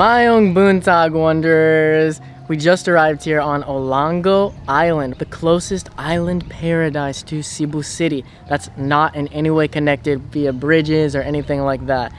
Mayong Boontag Wanderers! We just arrived here on Olango Island, the closest island paradise to Cebu City that's not in any way connected via bridges or anything like that.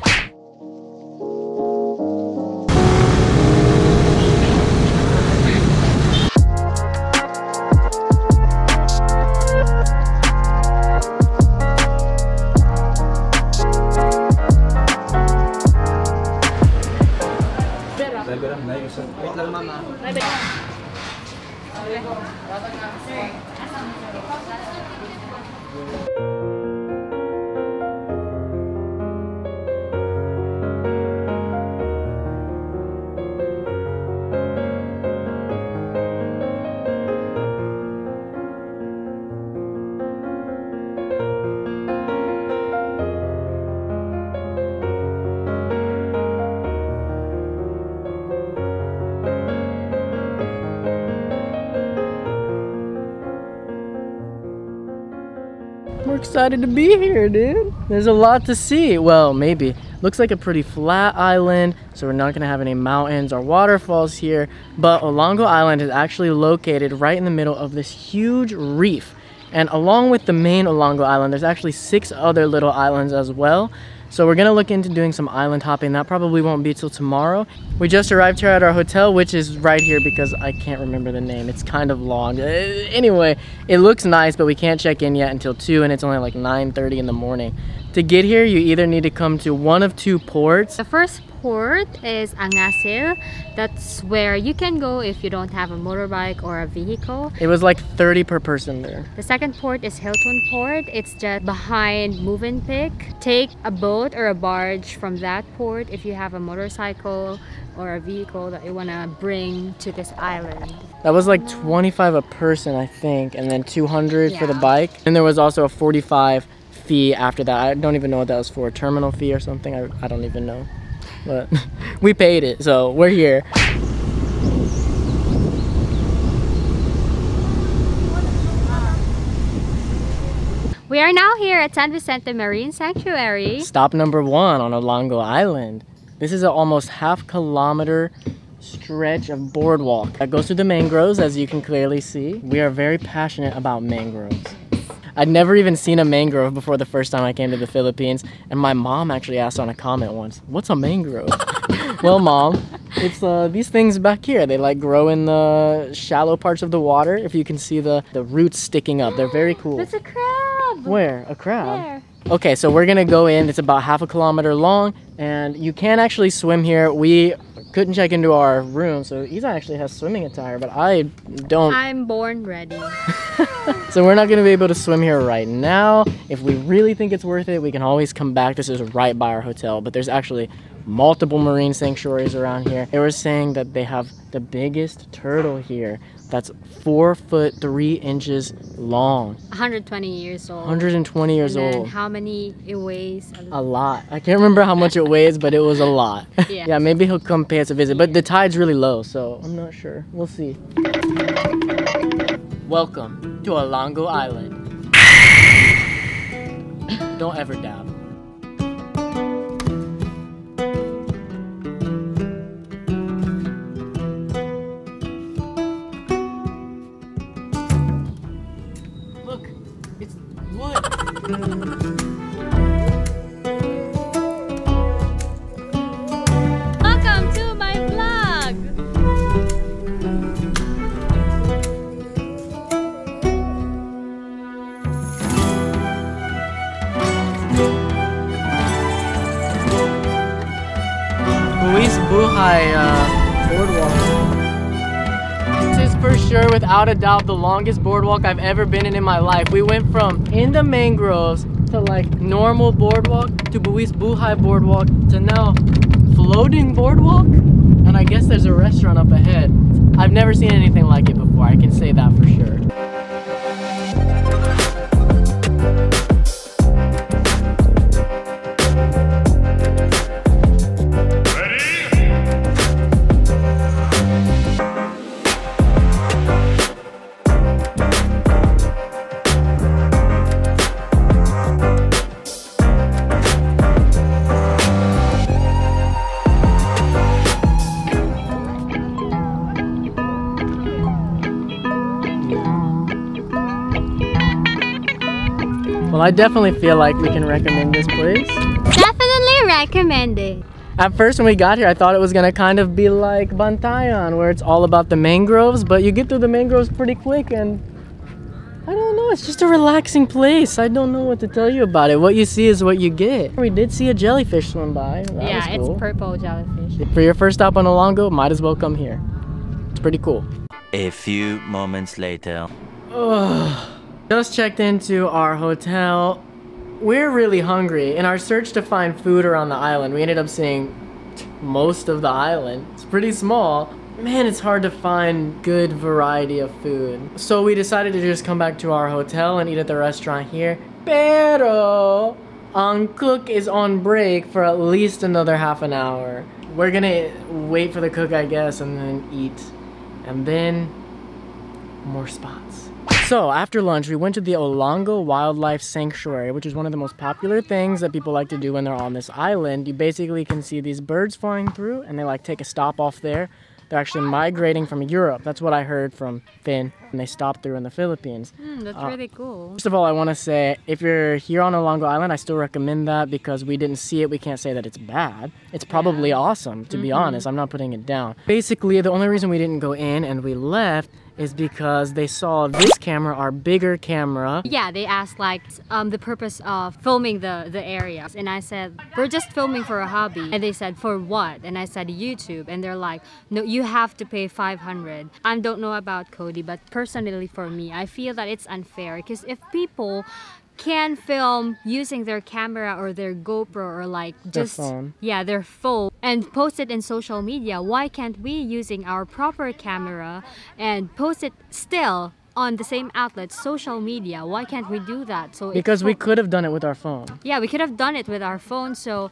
Excited to be here, dude. There's a lot to see. Well, maybe. Looks like a pretty flat island, so we're not gonna have any mountains or waterfalls here, but Olango Island is actually located right in the middle of this huge reef, and along with the main Olango Island there's actually 6 other little islands as well. So we're gonna look into doing some island hopping. That probably won't be till tomorrow. We just arrived here at our hotel, which is right here because I can't remember the name. It's kind of long. Anyway, it looks nice, but we can't check in yet until 2, and it's only like 9:30 in the morning. To get here, you either need to come to one of 2 ports. The first port is Angasil. That's where you can go if you don't have a motorbike or a vehicle. It was like 30 per person there. The second port is Hilton Port. It's just behind Movenpick. Take a boat or a barge from that port if you have a motorcycle or a vehicle that you want to bring to this island. That was like 25 a person, I think, and then 200 for the bike. And there was also a 45 fee after that. I don't even know what that was for, a terminal fee or something. I don't even know. But we paid it, so we're here. We are now here at San Vicente Marine Sanctuary. Stop number 1 on Olango Island. This is an almost half-kilometer stretch of boardwalk that goes through the mangroves, as you can clearly see. We are very passionate about mangroves. I'd never even seen a mangrove before the first time I came to the Philippines, and my mom actually asked on a comment once, "What's a mangrove?" Well, Mom, it's these things back here. They like grow in the shallow parts of the water. If you can see the roots sticking up, they're very cool. That's a crab! Where? A crab? There. Okay, so we're gonna go in. It's about half a kilometer long, and you can actually swim here. We couldn't check into our room, so Isa actually has swimming attire, but I don't. I'm born ready. So we're not gonna be able to swim here right now. If we really think it's worth it, we can always come back. This is right by our hotel, but there's actually multiple marine sanctuaries around here. They were saying that they have the biggest turtle here that's 4'3" long. 120 years old. 120 years and then old. How many it weighs? A lot. I can't remember how much it weighs, but it was a lot. Yeah, yeah, maybe he'll come pay us a visit, but the tide's really low, so I'm not sure. We'll see. Welcome to Olango Island. Don't ever dab. Without a doubt, the longest boardwalk I've ever been in my life. We went from in the mangroves to like normal boardwalk to Buis Buhay boardwalk to now floating boardwalk. And I guess there's a restaurant up ahead. I've never seen anything like it before. I can say that for sure. I definitely feel like we can recommend this place. Definitely recommend it. At first when we got here, I thought it was going to kind of be like Bantayan, where it's all about the mangroves, but you get through the mangroves pretty quick and I don't know, it's just a relaxing place. I don't know what to tell you about it. What you see is what you get. We did see a jellyfish swim by. That yeah, was cool. It's purple jellyfish. For your first stop on Olango, might as well come here. It's pretty cool. A few moments later. Just checked into our hotel. We're really hungry. In our search to find food around the island, we ended up seeing most of the island. It's pretty small. Man, it's hard to find good variety of food. So we decided to just come back to our hotel and eat at the restaurant here. Pero, ang cook is on break for at least another half an hour. We're gonna wait for the cook, I guess, and then eat. And then, more spots. So after lunch, we went to the Olango Wildlife Sanctuary, which is one of the most popular things that people like to do when they're on this island. You basically can see these birds flying through and they like take a stop off there. They're actually migrating from Europe. That's what I heard from Finn. And they stopped through in the Philippines. That's really cool. First of all, I want to say, if you're here on Olango Island, I still recommend that because we didn't see it. We can't say that it's bad. It's probably awesome, to be honest. I'm not putting it down. Basically, the only reason we didn't go in and we left is because they saw this camera, our bigger camera. Yeah, they asked like the purpose of filming the area. And I said, we're just filming for a hobby. And they said, for what? And I said, YouTube. And they're like, no, you have to pay 500. I don't know about Cody, but personally for me, I feel that it's unfair because if people can film using their camera or their GoPro or like just their phone and post it in social media, why can't we using our proper camera and post it still on the same outlet, social media? Why can't we do that? So because we could have done it with our phone. Yeah, we could have done it with our phone, so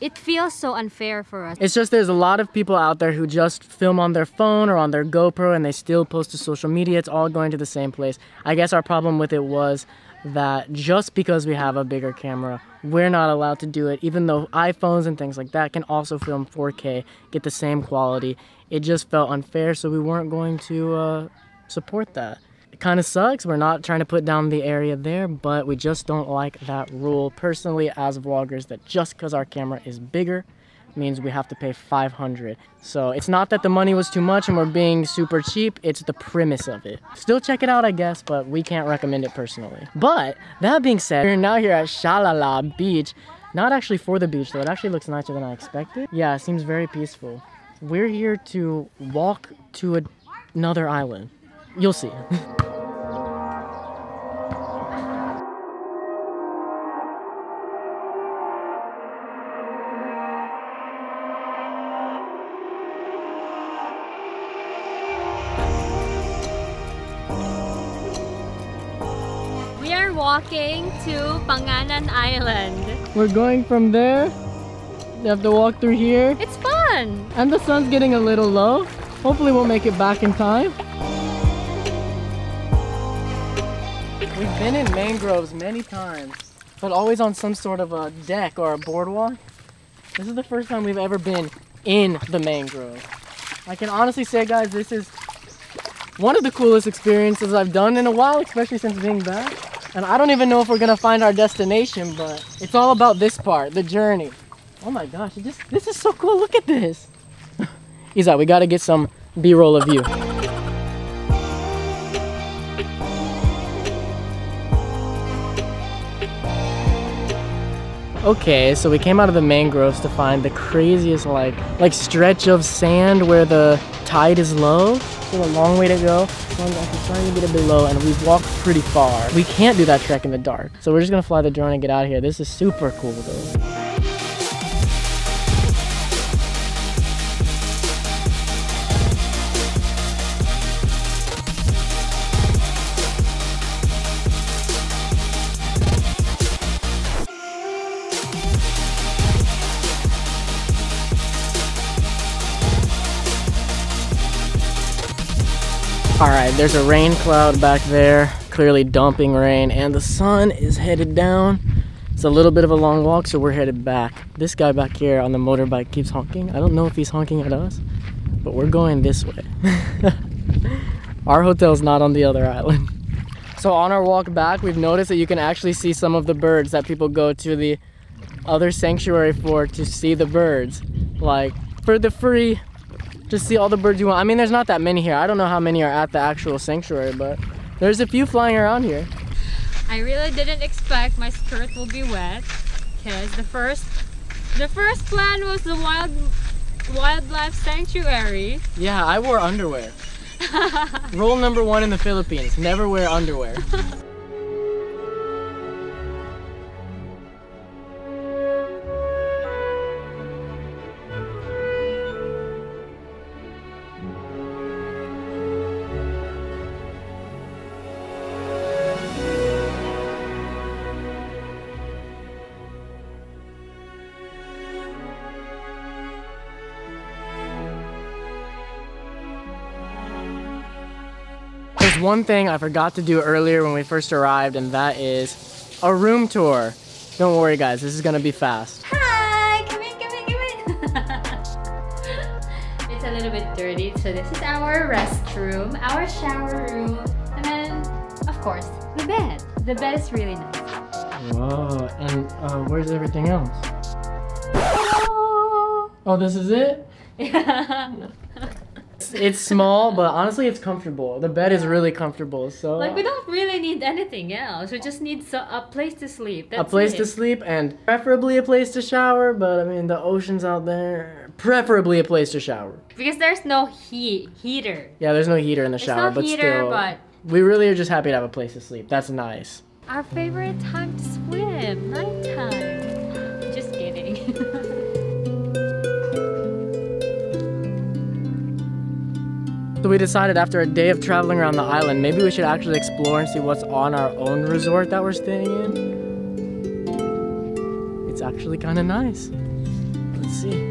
it feels so unfair for us. It's just there's a lot of people out there who just film on their phone or on their GoPro and they still post to social media. It's all going to the same place. I guess our problem with it was that just because we have a bigger camera, we're not allowed to do it, even though iPhones and things like that can also film 4K, get the same quality. It just felt unfair, so we weren't going to support that. It kind of sucks. We're not trying to put down the area there, but we just don't like that rule personally as vloggers, that just because our camera is bigger means we have to pay 500. So it's not that the money was too much and we're being super cheap, it's the premise of it. Still check it out, I guess, but we can't recommend it personally. But that being said, we're now here at Shalala Beach. Not actually for the beach though, it actually looks nicer than I expected. Yeah, it seems very peaceful. We're here to walk to another island. You'll see. Walking to Panganan Island. We're going from there. You have to walk through here. It's fun! And the sun's getting a little low. Hopefully we'll make it back in time. We've been in mangroves many times, but always on some sort of a deck or a boardwalk. This is the first time we've ever been in the mangrove. I can honestly say, guys, this is one of the coolest experiences I've done in a while, especially since being back. And I don't even know if we're gonna find our destination, but it's all about this part, the journey. Oh my gosh, this is so cool, look at this. Izai, we gotta get some B-roll of you. Okay, so we came out of the mangroves to find the craziest like stretch of sand where the tide is low. Still a long way to go. I'm trying to get a bit low, and we've walked pretty far. We can't do that trek in the dark, so we're just gonna fly the drone and get out of here. This is super cool though. All right, there's a rain cloud back there, clearly dumping rain, and the sun is headed down. It's a little bit of a long walk, so we're headed back. This guy back here on the motorbike keeps honking. I don't know if he's honking at us, but we're going this way. Our hotel's not on the other island. So on our walk back, we've noticed that you can actually see some of the birds that people go to the other sanctuary for, to see the birds, like for the free. Just see all the birds you want. I mean, there's not that many here. I don't know how many are at the actual sanctuary, but there's a few flying around here. I really didn't expect my skirt will be wet, because the first plan was the wildlife sanctuary. Yeah, I wore underwear. Rule number one in the Philippines, never wear underwear. One thing I forgot to do earlier when we first arrived, and that is a room tour. Don't worry guys, this is gonna be fast. Hi, come in, come in. It's a little bit dirty, so this is our restroom, our shower room, and then of course the bed. The bed is really nice. Whoa, and where's everything else? Oh, this is it? Yeah. It's small, but honestly it's comfortable. The bed is really comfortable, so like we don't really need anything else. We just need a place to sleep. That's a place to sleep, and preferably a place to shower. But I mean, the ocean's out there. Preferably a place to shower, because there's no heater. Yeah, there's no heater in the shower, but still, but we really are just happy to have a place to sleep. That's nice. Our favorite time to swim, nighttime. Just kidding. So we decided after a day of traveling around the island, maybe we should actually explore and see what's on our own resort that we're staying in. It's actually kind of nice. Let's see.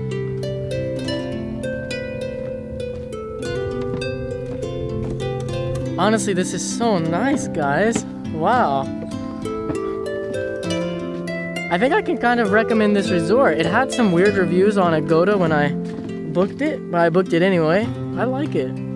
Honestly, this is so nice, guys. Wow. I think I can kind of recommend this resort. It had some weird reviews on Agoda when I booked it, but I booked it anyway. I like it.